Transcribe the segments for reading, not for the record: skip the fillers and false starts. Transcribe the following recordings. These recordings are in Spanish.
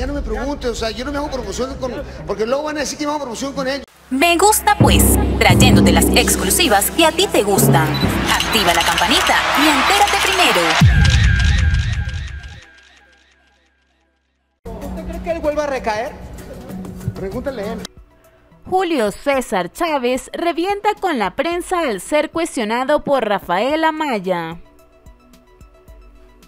ya no me preguntes, o sea, yo no me hago promoción con... Porque luego van a decir que me hago promoción con ellos. Me gusta pues, trayéndote las exclusivas que a ti te gustan. Activa la campanita y entérate primero. ¿Usted cree que él vuelva a recaer? Pregúntale a él. Julio César Chávez revienta con la prensa al ser cuestionado por Rafael Amaya.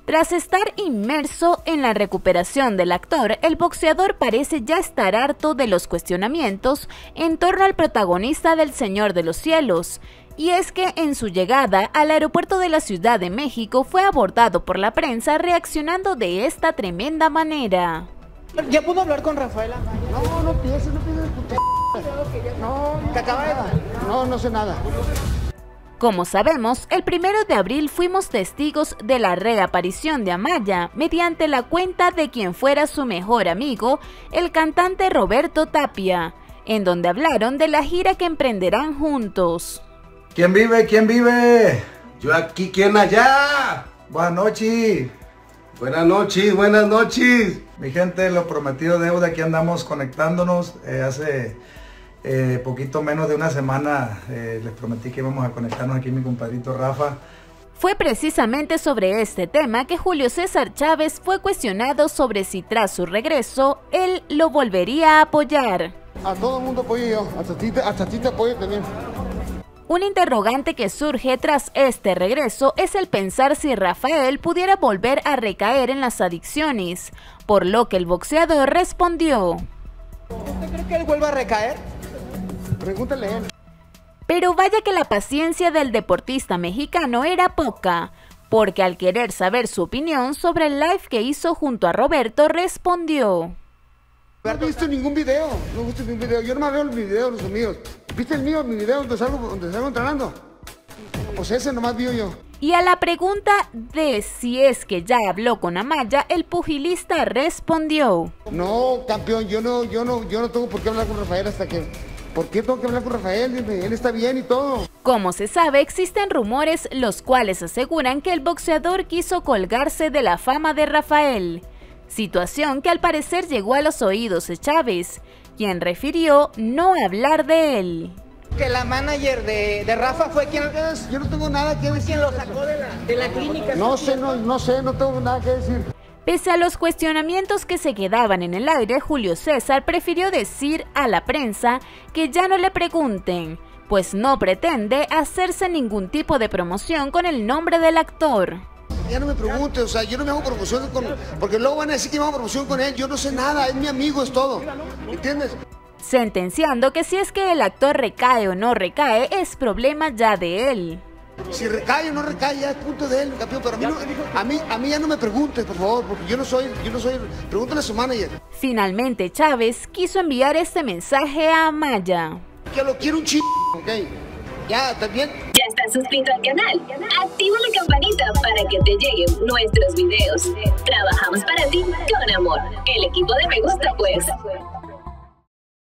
Tras estar inmerso en la recuperación del actor, el boxeador parece ya estar harto de los cuestionamientos en torno al protagonista del Señor de los Cielos. Y es que en su llegada al aeropuerto de la Ciudad de México fue abordado por la prensa reaccionando de esta tremenda manera. ¿Ya pudo hablar con Rafael Amaya? No, no pienses puta. No, te acaba de dar. No, no sé nada. Como sabemos, el 1 de abril fuimos testigos de la reaparición de Amaya mediante la cuenta de quien fuera su mejor amigo, el cantante Roberto Tapia, en donde hablaron de la gira que emprenderán juntos. ¿Quién vive? ¿Quién vive? Yo aquí, ¿quién allá? Buenas noches. Buenas noches, buenas noches. Mi gente, lo prometido deuda, aquí andamos conectándonos hace... poquito menos de una semana les prometí que íbamos a conectarnos aquí mi compadrito Rafa. Fue precisamente sobre este tema que Julio César Chávez fue cuestionado sobre si tras su regreso él lo volvería a apoyar. A todo el mundo apoyo yo, hasta ti te apoyo también. Un interrogante que surge tras este regreso es el pensar si Rafael pudiera volver a recaer en las adicciones, por lo que el boxeador respondió. ¿Usted cree que él vuelva a recaer? Pregúntale a él. Pero vaya que la paciencia del deportista mexicano era poca, porque al querer saber su opinión sobre el live que hizo junto a Roberto, respondió. No he visto ningún video, no he visto ningún video. Yo no me veo el video de los míos. ¿Viste el mío, mi video donde salgo entrenando? Pues ese nomás vi yo. Y a la pregunta de si es que ya habló con Amaya, el pugilista respondió. No, campeón, yo no tengo por qué hablar con Rafael hasta que... ¿Por qué tengo que hablar con Rafael? Él está bien y todo. Como se sabe, existen rumores los cuales aseguran que el boxeador quiso colgarse de la fama de Rafael, situación que al parecer llegó a los oídos de Chávez, quien refirió no hablar de él. Que la manager de Rafa fue quien... Yo no tengo nada que decir. Quien lo sacó de la clínica. No tengo nada que decir. Pese a los cuestionamientos que se quedaban en el aire, Julio César prefirió decir a la prensa que ya no le pregunten, pues no pretende hacerse ningún tipo de promoción con el nombre del actor. Ya no me preguntes, o sea, yo no me hago promoción con... Porque luego van a decir que me hago promoción con él, yo no sé nada, es mi amigo, es todo, ¿entiendes? Sentenciando que si es que el actor recae o no recae, es problema ya de él. Si recae o no recae, ya es punto de él, campeón, pero a mí ya no me preguntes, por favor, porque yo no soy, pregúntale a su manager. Finalmente Chávez quiso enviar este mensaje a Amaya. Que lo quiero un chingo, ok, ya, también. Ya estás suscrito al canal, activa la campanita para que te lleguen nuestros videos. Trabajamos para ti con amor, el equipo de Me Gusta Pues.